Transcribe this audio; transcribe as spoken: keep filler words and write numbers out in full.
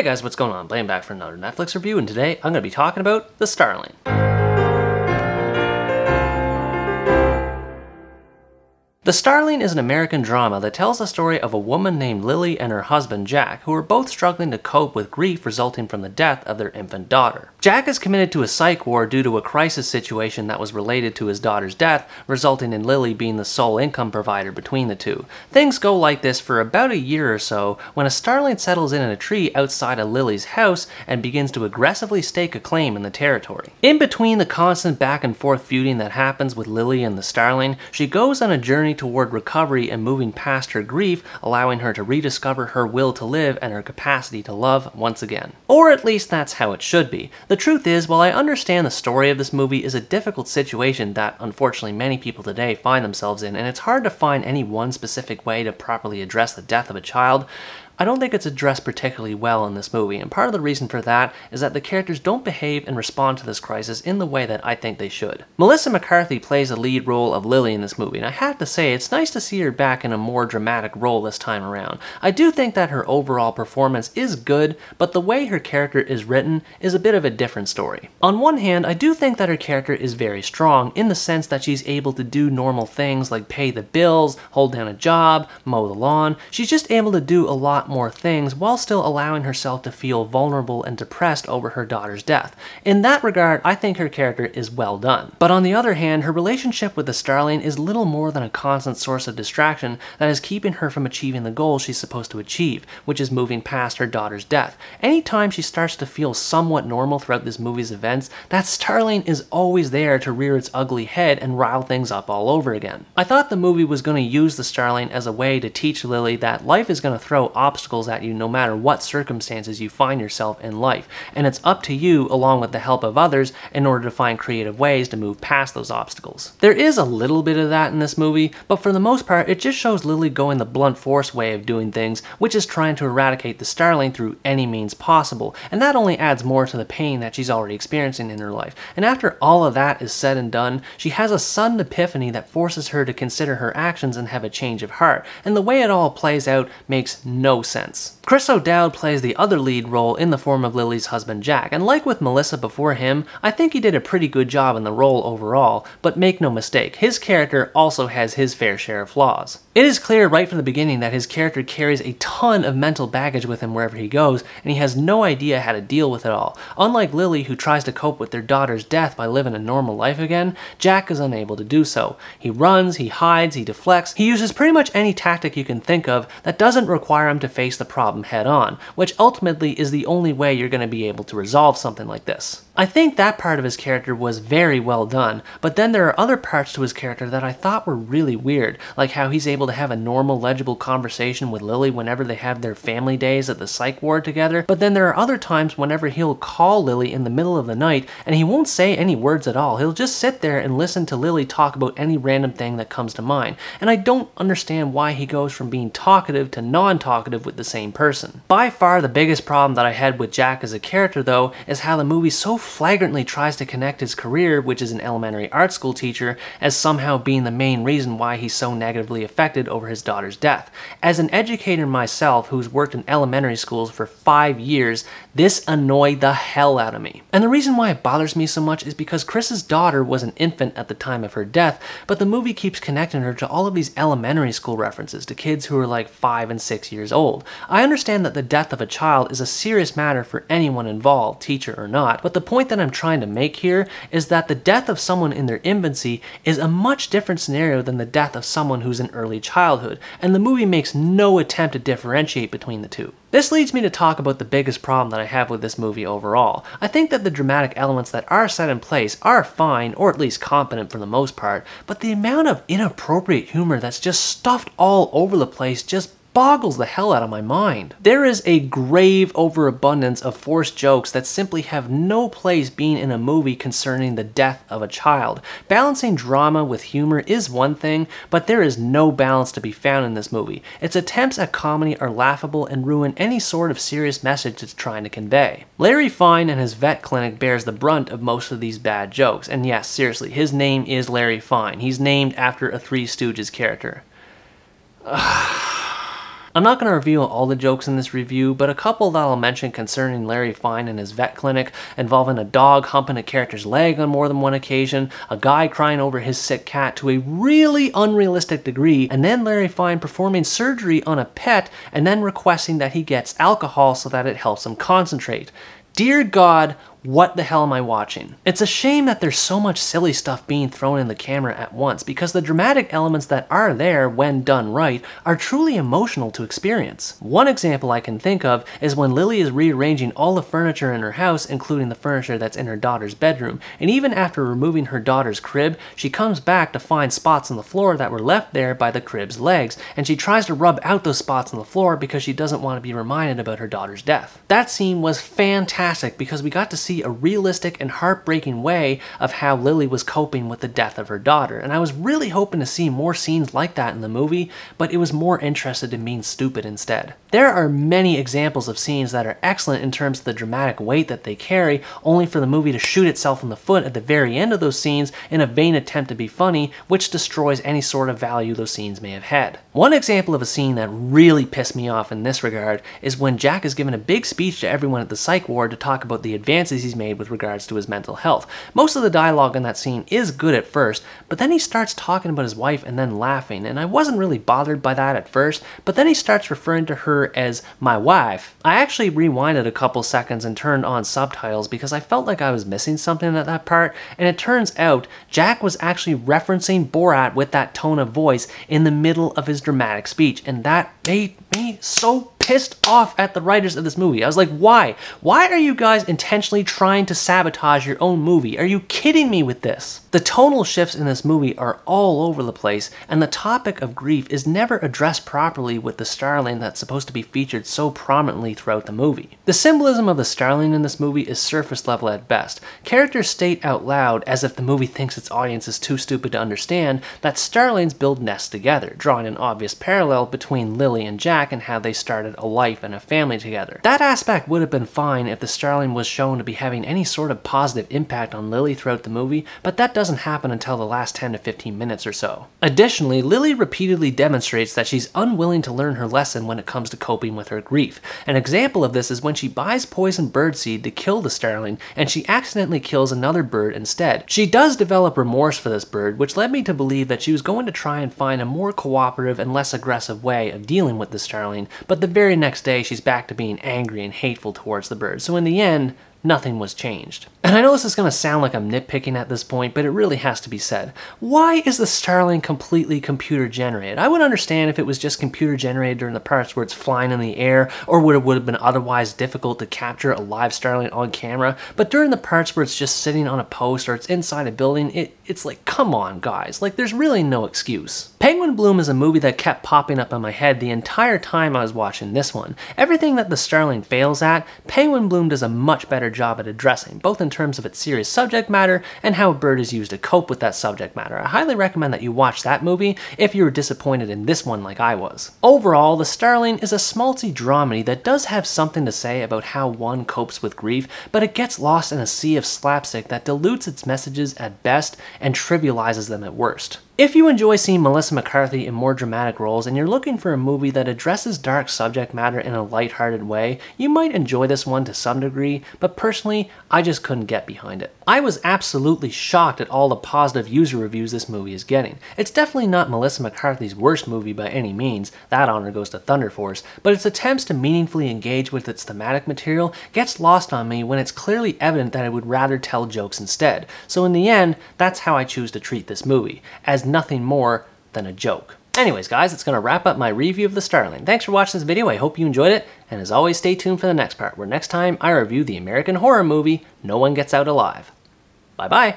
Hey guys, what's going on? Blaine back for another Netflix review, and today I'm going to be talking about The Starling. The Starling is an American drama that tells the story of a woman named Lily and her husband Jack, who are both struggling to cope with grief resulting from the death of their infant daughter. Jack is committed to a psych ward due to a crisis situation that was related to his daughter's death, resulting in Lily being the sole income provider between the two. Things go like this for about a year or so, when a starling settles in in a tree outside of Lily's house and begins to aggressively stake a claim in the territory. In between the constant back and forth feuding that happens with Lily and the starling, she goes on a journey toward recovery and moving past her grief, allowing her to rediscover her will to live and her capacity to love once again. Or at least that's how it should be. The truth is, while I understand the story of this movie is a difficult situation that unfortunately many people today find themselves in, and it's hard to find any one specific way to properly address the death of a child, I don't think it's addressed particularly well in this movie, and part of the reason for that is that the characters don't behave and respond to this crisis in the way that I think they should. Melissa McCarthy plays the lead role of Lily in this movie, and I have to say it's nice to see her back in a more dramatic role this time around. I do think that her overall performance is good, but the way her character is written is a bit of a different story. On one hand, I do think that her character is very strong in the sense that she's able to do normal things like pay the bills, hold down a job, mow the lawn. She's just able to do a lot more things while still allowing herself to feel vulnerable and depressed over her daughter's death. In that regard, I think her character is well done. But on the other hand, her relationship with the starling is little more than a constant source of distraction that is keeping her from achieving the goal she's supposed to achieve, which is moving past her daughter's death. Anytime she starts to feel somewhat normal throughout this movie's events, that starling is always there to rear its ugly head and rile things up all over again. I thought the movie was going to use the starling as a way to teach Lily that life is going to throw obstacles obstacles at you no matter what circumstances you find yourself in life, and it's up to you, along with the help of others, in order to find creative ways to move past those obstacles. There is a little bit of that in this movie, but for the most part it just shows Lily going the blunt force way of doing things, which is trying to eradicate the starling through any means possible, and that only adds more to the pain that she's already experiencing in her life. And after all of that is said and done, she has a sudden epiphany that forces her to consider her actions and have a change of heart, and the way it all plays out makes no sense. sense. Chris O'Dowd plays the other lead role in the form of Lily's husband Jack, and like with Melissa before him, I think he did a pretty good job in the role overall, but make no mistake, his character also has his fair share of flaws. It is clear right from the beginning that his character carries a ton of mental baggage with him wherever he goes, and he has no idea how to deal with it all. Unlike Lily, who tries to cope with their daughter's death by living a normal life again, Jack is unable to do so. He runs, he hides, he deflects, he uses pretty much any tactic you can think of that doesn't require him to face the problem head on, which ultimately is the only way you're going to be able to resolve something like this. I think that part of his character was very well done, but then there are other parts to his character that I thought were really weird, like how he's able to have a normal, legible conversation with Lily whenever they have their family days at the psych ward together, but then there are other times whenever he'll call Lily in the middle of the night and he won't say any words at all. He'll just sit there and listen to Lily talk about any random thing that comes to mind, and I don't understand why he goes from being talkative to non-talkative with the same person. Person. By far the biggest problem that I had with Jack as a character though is how the movie so flagrantly tries to connect his career, which is an elementary art school teacher, as somehow being the main reason why he's so negatively affected over his daughter's death. As an educator myself who's worked in elementary schools for five years, this annoyed the hell out of me. And the reason why it bothers me so much is because Chris's daughter was an infant at the time of her death, but the movie keeps connecting her to all of these elementary school references to kids who are like five and six years old. I understand understand that the death of a child is a serious matter for anyone involved, teacher or not, but the point that I'm trying to make here is that the death of someone in their infancy is a much different scenario than the death of someone who's in early childhood, and the movie makes no attempt to differentiate between the two. This leads me to talk about the biggest problem that I have with this movie overall. I think that the dramatic elements that are set in place are fine, or at least competent for the most part, but the amount of inappropriate humor that's just stuffed all over the place just boggles the hell out of my mind. There is a grave overabundance of forced jokes that simply have no place being in a movie concerning the death of a child. Balancing drama with humor is one thing, but there is no balance to be found in this movie. Its attempts at comedy are laughable and ruin any sort of serious message it's trying to convey. Larry Fine and his vet clinic bears the brunt of most of these bad jokes, and yes, seriously, his name is Larry Fine. He's named after a Three Stooges character. Ugh. I'm not going to review all the jokes in this review, but a couple that I'll mention concerning Larry Fine and his vet clinic, involving a dog humping a character's leg on more than one occasion, a guy crying over his sick cat to a really unrealistic degree, and then Larry Fine performing surgery on a pet and then requesting that he gets alcohol so that it helps him concentrate. Dear God, what the hell am I watching? It's a shame that there's so much silly stuff being thrown in the camera at once, because the dramatic elements that are there when done right are truly emotional to experience. One example I can think of is when Lily is rearranging all the furniture in her house, including the furniture that's in her daughter's bedroom, and even after removing her daughter's crib, she comes back to find spots on the floor that were left there by the crib's legs, and she tries to rub out those spots on the floor because she doesn't want to be reminded about her daughter's death. That scene was fantastic because we got to see a realistic and heartbreaking way of how Lily was coping with the death of her daughter, and I was really hoping to see more scenes like that in the movie, but it was more interested in being stupid instead. There are many examples of scenes that are excellent in terms of the dramatic weight that they carry, only for the movie to shoot itself in the foot at the very end of those scenes in a vain attempt to be funny, which destroys any sort of value those scenes may have had. One example of a scene that really pissed me off in this regard is when Jack is giving a big speech to everyone at the psych ward to talk about the advances he's made with regards to his mental health. Most of the dialogue in that scene is good at first, but then he starts talking about his wife and then laughing, and I wasn't really bothered by that at first, but then he starts referring to her as my wife. I actually rewinded a couple seconds and turned on subtitles because I felt like I was missing something at that part, and it turns out Jack was actually referencing Borat with that tone of voice in the middle of his dramatic speech, and that made me so pissed off at the writers of this movie. I was like, why? Why are you guys intentionally trying to sabotage your own movie? Are you kidding me with this? The tonal shifts in this movie are all over the place, and the topic of grief is never addressed properly with the Starling that's supposed to be featured so prominently throughout the movie. The symbolism of the Starling in this movie is surface level at best. Characters state out loud, as if the movie thinks its audience is too stupid to understand, that Starlings build nests together, drawing an obvious parallel between Lily and Jack and how they started a life and a family together. That aspect would have been fine if the Starling was shown to be having any sort of positive impact on Lily throughout the movie, but that doesn't happen until the last ten to fifteen minutes or so. Additionally, Lily repeatedly demonstrates that she's unwilling to learn her lesson when it comes to coping with her grief. An example of this is when she buys poison birdseed to kill the Starling, and she accidentally kills another bird instead. She does develop remorse for this bird, which led me to believe that she was going to try and find a more cooperative and less aggressive way of dealing with the Starling, but the very The very next day she's back to being angry and hateful towards the bird, so in the end, nothing was changed. And I know this is going to sound like I'm nitpicking at this point, but it really has to be said. Why is the Starling completely computer generated? I would understand if it was just computer generated during the parts where it's flying in the air, or where it would have been otherwise difficult to capture a live Starling on camera, but during the parts where it's just sitting on a post or it's inside a building, it, it's like, come on guys, like there's really no excuse. Penguin Bloom is a movie that kept popping up in my head the entire time I was watching this one. Everything that the Starling fails at, Penguin Bloom does a much better job at addressing, both in terms of its serious subject matter and how a bird is used to cope with that subject matter. I highly recommend that you watch that movie if you were disappointed in this one like I was. Overall, The Starling is a schmaltzy dramedy that does have something to say about how one copes with grief, but it gets lost in a sea of slapstick that dilutes its messages at best and trivializes them at worst. If you enjoy seeing Melissa McCarthy in more dramatic roles and you're looking for a movie that addresses dark subject matter in a lighthearted way, you might enjoy this one to some degree, but personally, I just couldn't get behind it. I was absolutely shocked at all the positive user reviews this movie is getting. It's definitely not Melissa McCarthy's worst movie by any means, that honor goes to Thunder Force, but its attempts to meaningfully engage with its thematic material gets lost on me when it's clearly evident that I would rather tell jokes instead. So in the end, that's how I choose to treat this movie, as nothing more than a joke. Anyways guys, it's going to wrap up my review of The Starling. Thanks for watching this video, I hope you enjoyed it, and as always stay tuned for the next part, where next time I review the American horror movie No One Gets Out Alive. Bye bye!